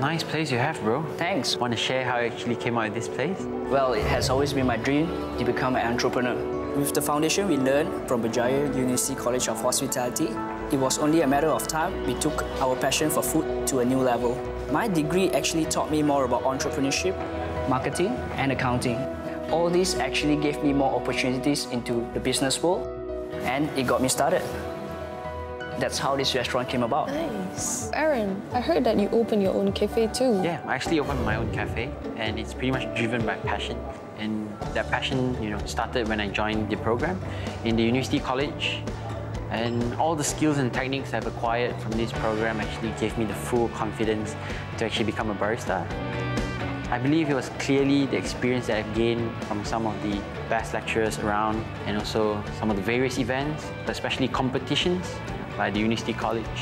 Nice place you have, bro. Thanks. Want to share how you actually came out of this place? Well, it has always been my dream to become an entrepreneur. With the foundation we learned from Berjaya University College of Hospitality, it was only a matter of time we took our passion for food to a new level. My degree actually taught me more about entrepreneurship, marketing, and accounting. All these actually gave me more opportunities into the business world, and it got me started. That's how this restaurant came about. Nice. Aaron, I heard that you opened your own cafe too. Yeah, I actually opened my own cafe, and it's pretty much driven by passion. And that passion, you know, started when I joined the program in the university college. And all the skills and techniques I've acquired from this program actually gave me the full confidence to actually become a barista. I believe it was clearly the experience that I've gained from some of the best lecturers around and also some of the various events, especially competitions like the University College.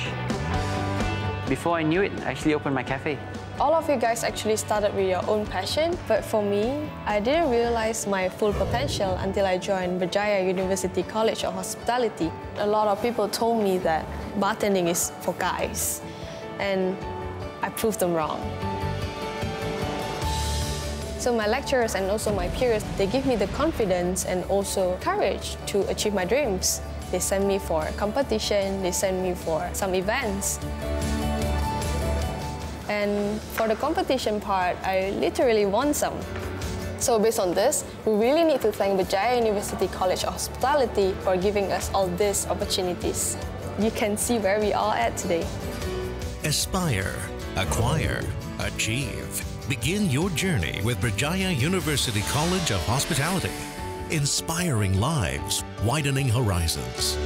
Before I knew it, I actually opened my cafe. All of you guys actually started with your own passion, but for me, I didn't realize my full potential until I joined Berjaya University College of Hospitality. A lot of people told me that bartending is for guys, and I proved them wrong. So my lecturers and also my peers, they give me the confidence and also courage to achieve my dreams. They send me for competition, they send me for some events. And for the competition part, I literally won some. So based on this, we really need to thank Berjaya University College of Hospitality for giving us all these opportunities. You can see where we are at today. Aspire, acquire, achieve. Begin your journey with Berjaya University College of Hospitality. Inspiring lives, widening horizons.